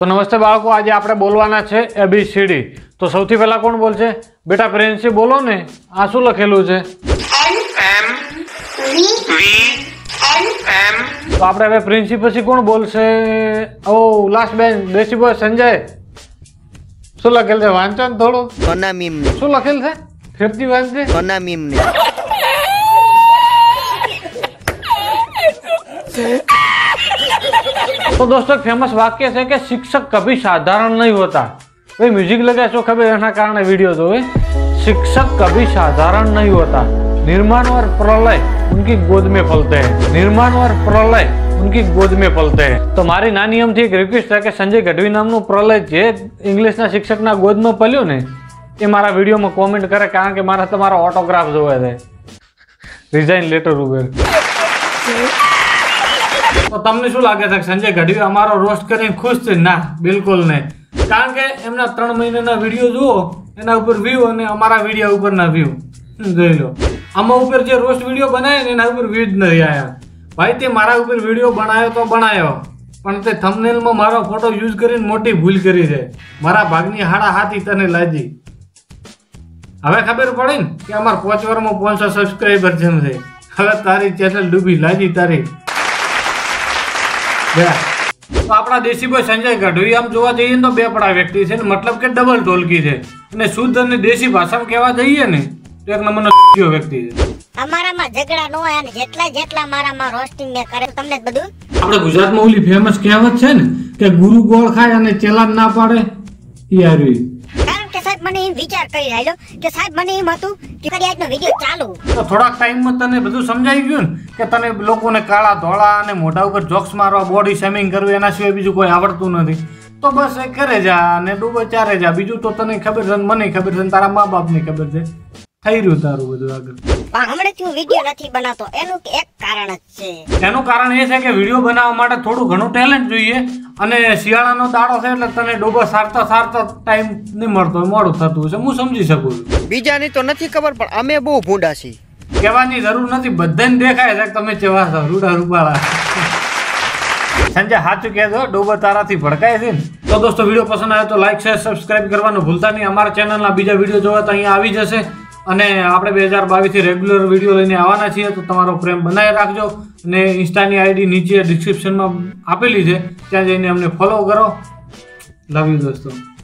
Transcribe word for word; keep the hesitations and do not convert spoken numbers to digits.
तो नमस्ते बाळको, आज आपणे बोलवाना छे ए बी सी डी। तो सौथी पहेला कोण बोलशे? बेटा प्रिंसी बोलो ने, आ शुं लखेलुं छे? तो आपणे हवे प्रिंसी पछी कोण बोलशे? ओ लास्ट बेन देसी बॉय संजय शुं लखेल छे? वांचो ने थोडुं। सोना मीम ने शुं लखेल छे? फिरती वांचजे सोना मीम ने। तो दोस्तों, फेमस वाक्य है कि शिक्षक कभी साधारण नहीं होता। भाई म्यूजिक लगे तो खबर एना कारण वीडियो जो है, शिक्षक कभी साधारण नहीं होता। निर्माण और प्रलय उनकी गोद में पलते हैं, निर्माण और प्रलय उनकी गोद में पलते हैं। तो मारी नानी अमथी एक रिक्वेस्ट है कि संजय गढ़वी नामनु प्रलय जे इंग्लिश ना शिक्षक ना गोद में पल्यो ने, ए मारा वीडियो में कॉमेंट करे, कारण के मारा तमारो ऑटोग्राफ जोवे छे। रिजाइन लेटर उबेर। तो तमने शुं लागे छे, संजय गढ़वी अमारो रोस्ट करीने खुश छे? ना, बिलकुल नहीं, कारण के एमना त्रण महीनाना विडियो जुओ, एना उपर व्यू अने अमारा विडियो उपरना व्यू जोई लो। आमा उपर जे रोस्ट विडियो बनाया ने एना उपर व्यूज नहीं आया। भाई ते मारा उपर विडियो बनायो तो बनायो, पण ते थंबनेल में मारो फोटो यूज करीने मोटी भूल करी छे। मारा भागनी हाड़ा हाथी तने लाजी। हवे खबर पड़ी ने के अमार पांच हज़ार में पांच सौ सब्सक्राइबर जेम छे। हवे तारी चेनल डूबी लाजी तारी। तो अपना देशी भाई संजय गढ़वी आम जोवा जाइए तो बेपड़ा व्यक्ति है, मतलब के डबल ढोलकी है ने, शुद्ध ने देशी भाषा में कहवा जाइए ने तो एक नंबर नो व्यक्ति है। हमारा में झगड़ा नो आया ने, जेटला जेटला हमारा में रोस्टिंग ने करे तुमने बदु। अपने गुजरात में ओली फेमस कहावत है ने के गुरु गोल खाए अने चेला ना पाड़े, ई आरी। कारण के साहब मने विचार करी राख्यो के साहब मने एम हतुं के आज नो वीडियो चालू। तो थोड़ा टाइम में तने बधु समझाई गयो के तने लोगों ने काला धोला ने मोटा ऊपर जोक्स मारवा, बॉडी शेमिंग करवी एना सिवाय बीजू कोई आवडतुं नथी। तो बस ए करे जा ने डूबो चारे जा, बीजू तो तने खबर छे, मने खबर छे, तारा मां-बाप ने खबर छे, थई रह्यो तारू बधु आगळ। पण हमणे क्यों वीडियो नथी बनातो एनु एक कारण छे। एनु कारण ए छे के वीडियो बनावा माटे थोडुं घणुं टेलेન્ટ જોઈએ અને શિયાળાનો દાડો છે એટલે તને ડોબો સારતો સારતો ટાઈમ ન મળતો, મોડું થતું છે, હું સમજી શકું છું। બીજાની તો નથી ખબર, પણ અમે બહુ ભૂંડા છીએ, કહેવાની જરૂર નથી, બધાને દેખાય છે કે તમે કેવા છો, રૂડા રૂપાળા। સંજય સાચું કહેજો, ડોબો તારાથી ભડકાય છે ને। તો દોસ્તો, વિડિયો પસંદ આવે તો લાઈક શેર સબસ્ક્રાઇબ કરવાનું ભૂલતા નહીં। અમારા ચેનલના બીજા વિડિયો જોવા તો અહીંયા આવી જશે, અને આપણે બે હજાર બાવીસ થી રેગ્યુલર વિડિયો લઈને આવવાના છીએ, તો તમારો પ્રેમ બનાવી રાખજો। ने इंस्टानी आईडी नीचे डिस्क्रिप्शन में आपेली है, त्यां जईने अमने फॉलो करो। लव यू दोस्तों।